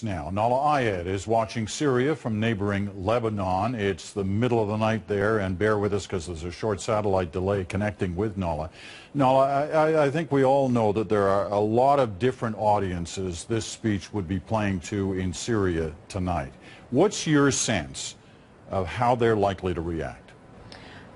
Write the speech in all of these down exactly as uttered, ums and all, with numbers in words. France now. Nahlah Ayed is watching Syria from neighboring Lebanon. It's the middle of the night there, and bear with us because there's a short satellite delay connecting with Nahlah. Nahlah, I, I think we all know that there are a lot of different audiences this speech would be playing to in Syria tonight. What's your sense of how they're likely to react?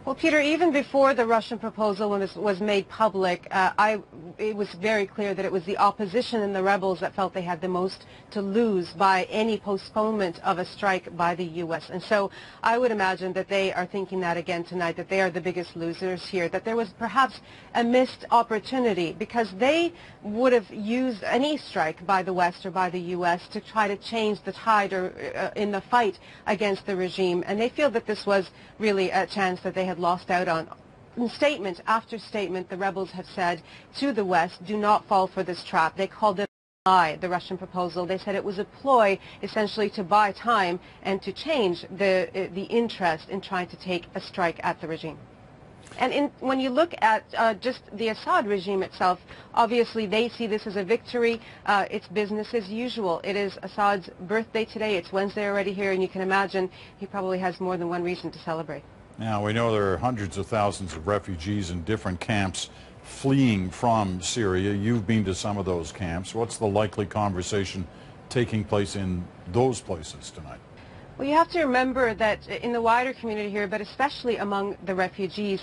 Well, Peter, even before the Russian proposal was, was made public, uh, I, it was very clear that it was the opposition and the rebels that felt they had the most to lose by any postponement of a strike by the U S And so I would imagine that they are thinking that again tonight, that they are the biggest losers here, that there was perhaps a missed opportunity because they would have used any strike by the West or by the U S to try to change the tide or, uh, in the fight against the regime. And they feel that this was really a chance that they had lost out on. In statement after statement, the rebels have said to the West, do not fall for this trap. They called it a lie, the Russian proposal. They said it was a ploy essentially to buy time and to change the, the interest in trying to take a strike at the regime. And in, when you look at uh, just the Assad regime itself, obviously they see this as a victory. Uh, it's business as usual. It is Assad's birthday today. It's Wednesday already here, and you can imagine he probably has more than one reason to celebrate. Now, we know there are hundreds of thousands of refugees in different camps fleeing from Syria. You've been to some of those camps. What's the likely conversation taking place in those places tonight? Well, you have to remember that in the wider community here, but especially among the refugees,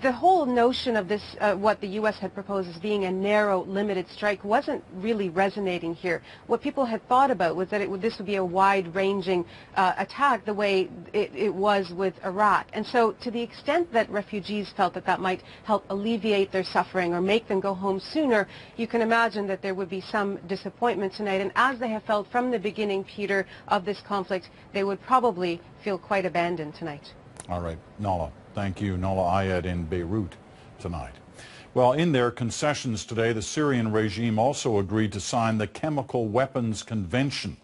the whole notion of this, uh, what the U S had proposed as being a narrow, limited strike wasn't really resonating here. What people had thought about was that it would, this would be a wide-ranging uh, attack the way it, it was with Iraq. And so to the extent that refugees felt that that might help alleviate their suffering or make them go home sooner, you can imagine that there would be some disappointment tonight. And as they have felt from the beginning, Peter, of this conflict, they would probably feel quite abandoned tonight. All right, Nahlah, thank you. Nahlah Ayed in Beirut tonight. Well, in their concessions today, the Syrian regime also agreed to sign the Chemical Weapons Convention.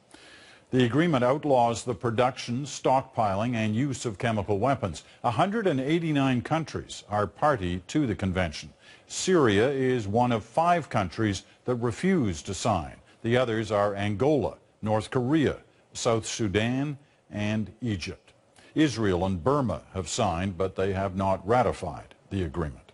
The agreement outlaws the production, stockpiling, and use of chemical weapons. one hundred eighty-nine countries are party to the convention. Syria is one of five countries that refuse to sign. The others are Angola, North Korea, South Sudan, and Egypt. Israel and Burma have signed, but they have not ratified the agreement.